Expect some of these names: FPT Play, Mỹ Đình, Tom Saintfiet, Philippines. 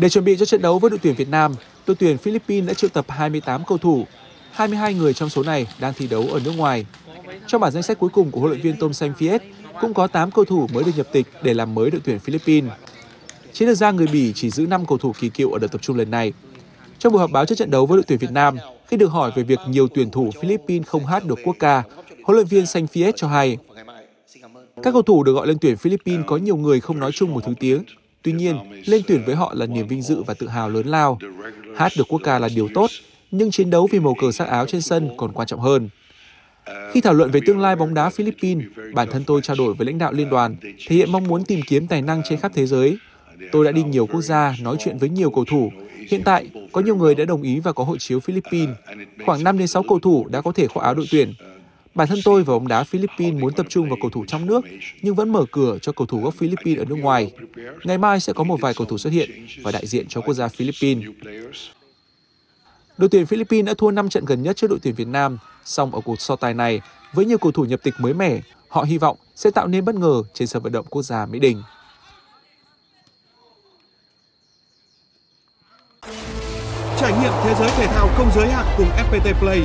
Để chuẩn bị cho trận đấu với đội tuyển Việt Nam, đội tuyển Philippines đã triệu tập 28 cầu thủ. 22 người trong số này đang thi đấu ở nước ngoài. Trong bản danh sách cuối cùng của huấn luyện viên Tom Saintfiet, cũng có 8 cầu thủ mới được nhập tịch để làm mới đội tuyển Philippines. Chiến lược gia người Bỉ chỉ giữ 5 cầu thủ kỳ cựu ở đợt tập trung lần này. Trong buổi họp báo trước trận đấu với đội tuyển Việt Nam, khi được hỏi về việc nhiều tuyển thủ Philippines không hát được quốc ca, huấn luyện viên Saintfiet cho hay: "Các cầu thủ được gọi lên tuyển Philippines có nhiều người không nói chung một thứ tiếng. Tuy nhiên, lên tuyển với họ là niềm vinh dự và tự hào lớn lao. Hát được quốc ca là điều tốt, nhưng chiến đấu vì màu cờ sắc áo trên sân còn quan trọng hơn. Khi thảo luận về tương lai bóng đá Philippines, bản thân tôi trao đổi với lãnh đạo liên đoàn, thể hiện mong muốn tìm kiếm tài năng trên khắp thế giới. Tôi đã đi nhiều quốc gia, nói chuyện với nhiều cầu thủ. Hiện tại, có nhiều người đã đồng ý và có hộ chiếu Philippines. Khoảng 5 đến 6 cầu thủ đã có thể khoác áo đội tuyển. Bản thân tôi và bóng đá Philippines muốn tập trung vào cầu thủ trong nước, nhưng vẫn mở cửa cho cầu thủ gốc Philippines ở nước ngoài. Ngày mai sẽ có một vài cầu thủ xuất hiện và đại diện cho quốc gia Philippines." Đội tuyển Philippines đã thua 5 trận gần nhất trước đội tuyển Việt Nam. Song ở cuộc so tài này, với nhiều cầu thủ nhập tịch mới mẻ, họ hy vọng sẽ tạo nên bất ngờ trên sân vận động quốc gia Mỹ Đình. Trải nghiệm thế giới thể thao không giới hạn cùng FPT Play.